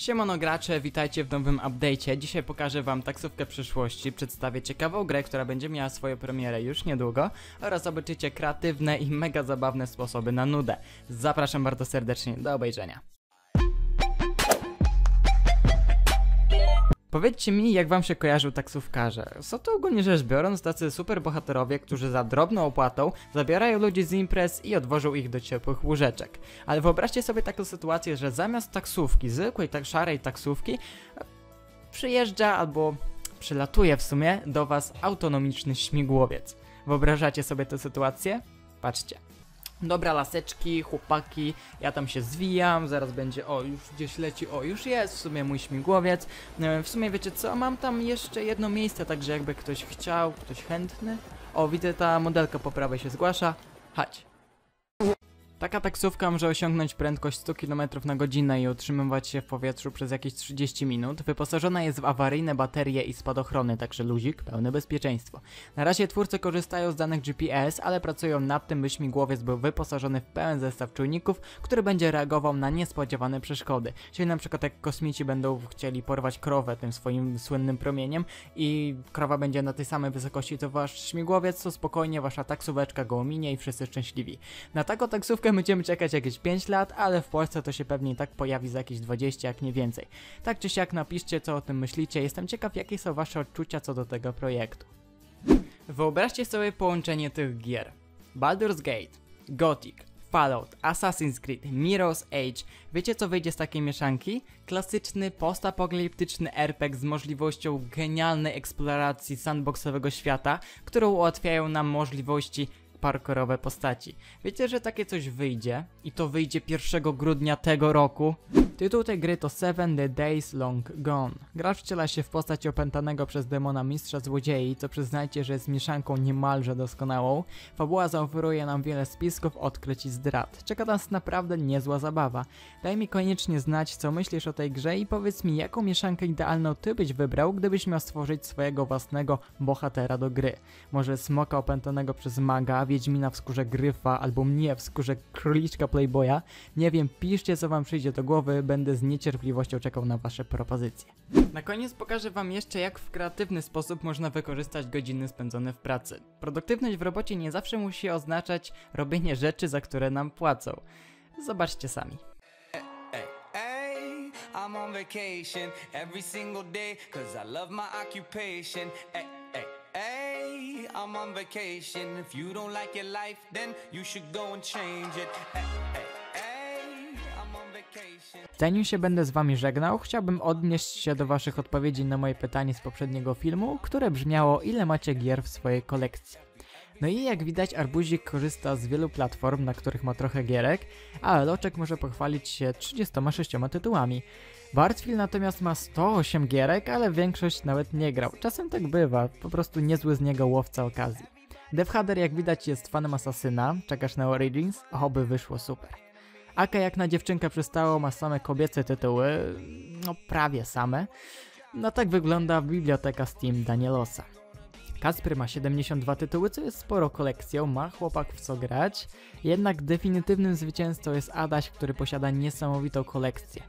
Siemano gracze, witajcie w nowym update'cie. Dzisiaj pokażę wam taksówkę przyszłości, przedstawię ciekawą grę, która będzie miała swoją premierę już niedługo oraz zobaczycie kreatywne i mega zabawne sposoby na nudę. Zapraszam bardzo serdecznie do obejrzenia. Powiedzcie mi, jak wam się kojarzą taksówkarze. Są to ogólnie rzecz biorąc tacy superbohaterowie, którzy za drobną opłatą zabierają ludzi z imprez i odwożą ich do ciepłych łóżeczek. Ale wyobraźcie sobie taką sytuację, że zamiast taksówki, zwykłej szarej taksówki, przyjeżdża albo przylatuje w sumie do was autonomiczny śmigłowiec. Wyobrażacie sobie tę sytuację? Patrzcie. Dobra laseczki, chłopaki, ja tam się zwijam, zaraz będzie, o już gdzieś leci, o już jest w sumie mój śmigłowiec. W sumie wiecie co, mam tam jeszcze jedno miejsce, także jakby ktoś chciał, ktoś chętny. O, widzę, ta modelka po prawej się zgłasza, chodź. Taka taksówka może osiągnąć prędkość 100 km na godzinę i utrzymywać się w powietrzu przez jakieś 30 minut. Wyposażona jest w awaryjne baterie i spadochrony, także luzik, pełne bezpieczeństwo. Na razie twórcy korzystają z danych GPS, ale pracują nad tym, by śmigłowiec był wyposażony w pełen zestaw czujników, który będzie reagował na niespodziewane przeszkody. Czyli na przykład jak kosmici będą chcieli porwać krowę tym swoim słynnym promieniem i krowa będzie na tej samej wysokości to wasz śmigłowiec, to spokojnie wasza taksóweczka go ominie i wszyscy szczęśliwi. Na taką taksówkę będziemy czekać jakieś 5 lat, ale w Polsce to się pewnie i tak pojawi za jakieś 20, jak nie więcej. Tak czy siak napiszcie, co o tym myślicie, jestem ciekaw, jakie są wasze odczucia co do tego projektu. Wyobraźcie sobie połączenie tych gier. Baldur's Gate, Gothic, Fallout, Assassin's Creed, Mirror's Age. Wiecie co wyjdzie z takiej mieszanki? Klasyczny, postapokaliptyczny RPG z możliwością genialnej eksploracji sandboxowego świata, którą ułatwiają nam możliwości parkourowe postaci. Wiecie, że takie coś wyjdzie i to wyjdzie 1 grudnia tego roku? Tytuł tej gry to Seven: The Days Long Gone. Gracz wciela się w postać opętanego przez demona mistrza złodziei, co przyznajcie, że jest mieszanką niemalże doskonałą. Fabuła zaoferuje nam wiele spisków, odkryć i zdrad. Czeka nas naprawdę niezła zabawa. Daj mi koniecznie znać, co myślisz o tej grze i powiedz mi, jaką mieszankę idealną ty byś wybrał, gdybyś miał stworzyć swojego własnego bohatera do gry. Może smoka opętanego przez maga, wiedźmina w skórze gryfa, albo mnie w skórze króliczka playboya. Nie wiem, piszcie co wam przyjdzie do głowy, będę z niecierpliwością czekał na wasze propozycje. Na koniec pokażę wam jeszcze, jak w kreatywny sposób można wykorzystać godziny spędzone w pracy. Produktywność w robocie nie zawsze musi oznaczać robienie rzeczy, za które nam płacą. Zobaczcie sami. I'm on vacation every single day, cause I love my occupation. Hey, I'm on vacation. If you don't like your life, then you should go and change it. Zanim się będę z wami żegnał, chciałbym odnieść się do waszych odpowiedzi na moje pytanie z poprzedniego filmu, które brzmiało, ile macie gier w swojej kolekcji. No i jak widać, Arbuzik korzysta z wielu platform, na których ma trochę gierek, a Loczek może pochwalić się 36 tytułami. Bartfil natomiast ma 108 gierek, ale większość nawet nie grał. Czasem tak bywa, po prostu niezły z niego łowca okazji. Devhader jak widać jest fanem Assassina, czekasz na Origins, oby wyszło super. Aka jak na dziewczynkę przystało ma same kobiece tytuły, no prawie same. No tak wygląda biblioteka Steam Danielosa. Kasper ma 72 tytuły, co jest sporo kolekcją, ma chłopak w co grać. Jednak definitywnym zwycięzcą jest Adaś, który posiada niesamowitą kolekcję.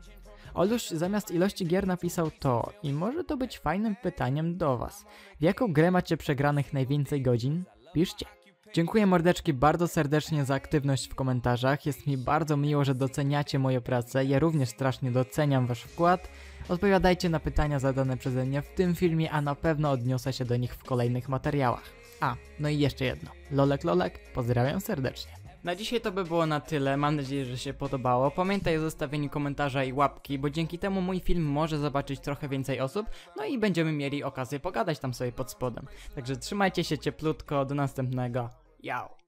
Oluś zamiast ilości gier napisał to i może to być fajnym pytaniem do was. W jaką grę macie przegranych najwięcej godzin? Piszcie. Dziękuję mordeczki bardzo serdecznie za aktywność w komentarzach, jest mi bardzo miło, że doceniacie moją pracę, ja również strasznie doceniam wasz wkład. Odpowiadajcie na pytania zadane przeze mnie w tym filmie, a na pewno odniosę się do nich w kolejnych materiałach. A, no i jeszcze jedno, Lolek, pozdrawiam serdecznie. Na dzisiaj to by było na tyle, mam nadzieję, że się podobało. Pamiętaj o zostawieniu komentarza i łapki, bo dzięki temu mój film może zobaczyć trochę więcej osób, no i będziemy mieli okazję pogadać tam sobie pod spodem. Także trzymajcie się cieplutko, do następnego, jao!